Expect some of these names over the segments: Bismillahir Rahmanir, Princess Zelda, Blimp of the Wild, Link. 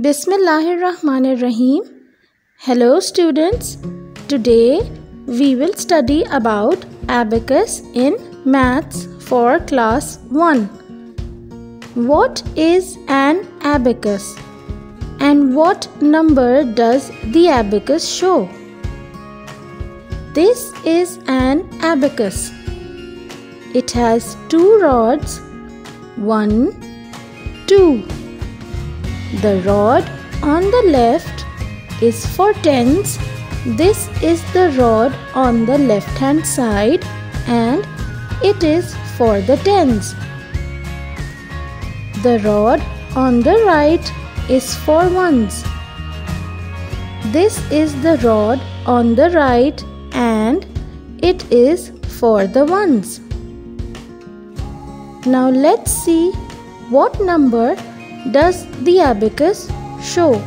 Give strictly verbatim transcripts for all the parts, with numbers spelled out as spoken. Bismillahir Rahmanir Rahim. Hello students, today we will study about abacus in maths for class one. What is an abacus and what number does the abacus show? This is an abacus. It has two rods, one, two. The rod on the left is for tens. This is the rod on the left hand side and it is for the tens. The rod on the right is for ones. This is the rod on the right and it is for the ones. Now let's see what number does the abacus show.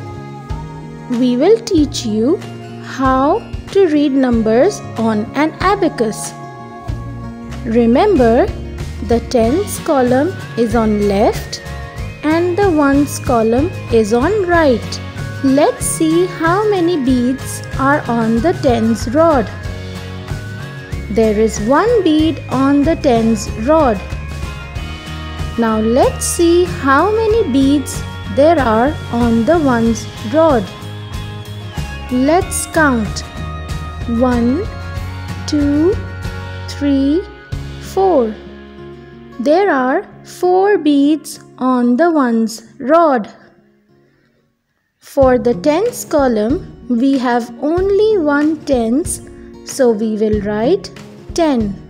We will teach you how to read numbers on an abacus. Remember, the tens column is on left and the ones column is on right. Let's see how many beads are on the tens rod. There is one bead on the tens rod. Now let's see how many beads there are on the ones rod. Let's count. One, two, three, four. There are four beads on the ones rod. For the tens column, we have only one tens, so we will write ten.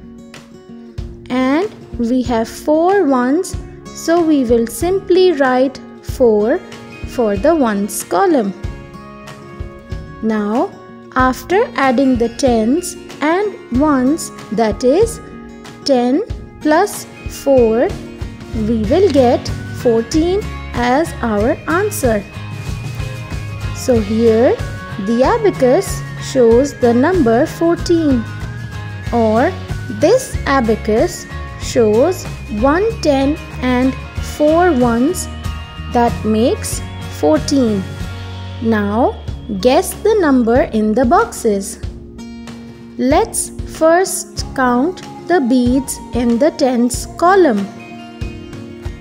And we have four ones, so we will simply write four for the ones column. Now, after adding the tens and ones, that is ten plus four, we will get fourteen as our answer. So here, the abacus shows the number fourteen, or this abacus shows one ten and four ones, that makes fourteen. Now guess the number in the boxes. Let's first count the beads in the tens column.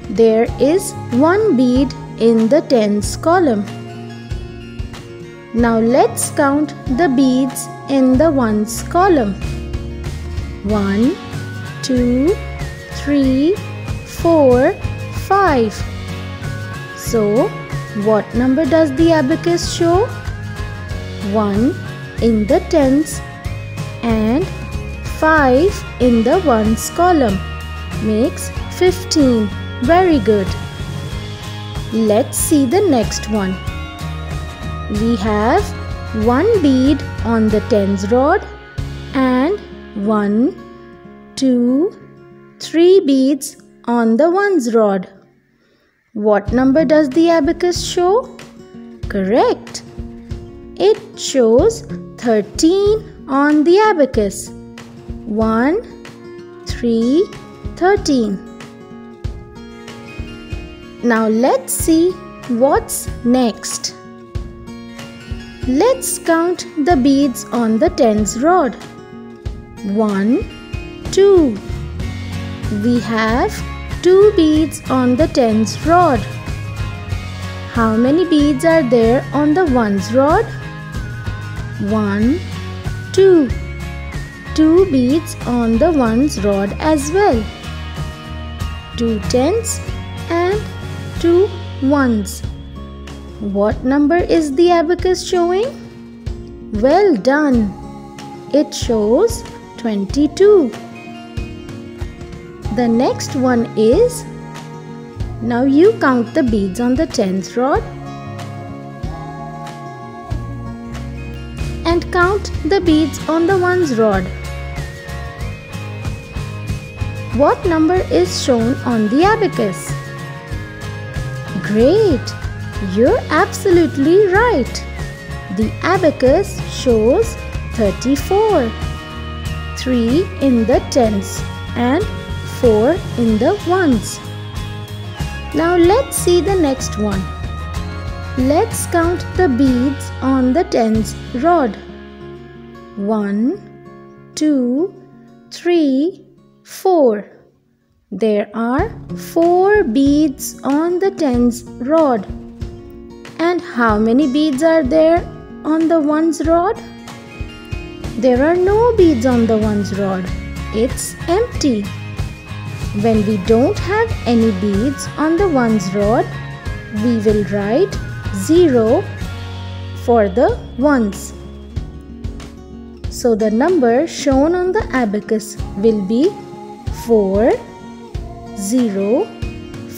There is one bead in the tens column. Now let's count the beads in the ones column. One, two, three, four, five. So, what number does the abacus show? one in the tens and five in the ones column makes fifteen. Very good. Let's see the next one. We have one bead on the tens rod and one, two, three beads on the ones rod. What number does the abacus show? Correct. It shows thirteen on the abacus. one, three, thirteen. Now let's see what's next. Let's count the beads on the tens rod. one, two. We have two beads on the tens rod. How many beads are there on the ones rod? one, two. two beads on the ones rod as well. two tens and two ones. What number is the abacus showing? Well done. It shows twenty-two. The next one is, now you count the beads on the tens rod and count the beads on the ones rod. What number is shown on the abacus? Great! You're absolutely right. The abacus shows thirty-four. three in the tens and four in the ones. Now let's see the next one. Let's count the beads on the ten's rod. One, two, three, four. There are four beads on the ten's rod. And how many beads are there on the one's rod? There are no beads on the one's rod. It's empty. When we don't have any beads on the one's rod, we will write zero for the ones. So the number shown on the abacus will be four, zero,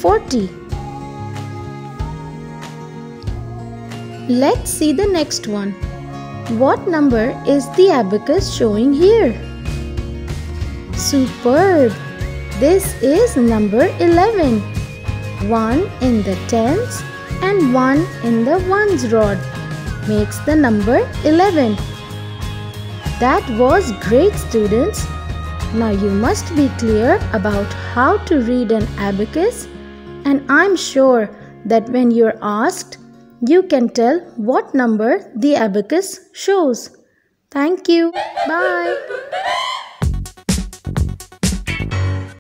forty. Let's see the next one. What number is the abacus showing here? Superb! This is number eleven. one in the tens and one in the ones rod makes the number eleven. That was great, students. Now you must be clear about how to read an abacus, and I'm sure that when you're asked, you can tell what number the abacus shows. Thank you. Bye.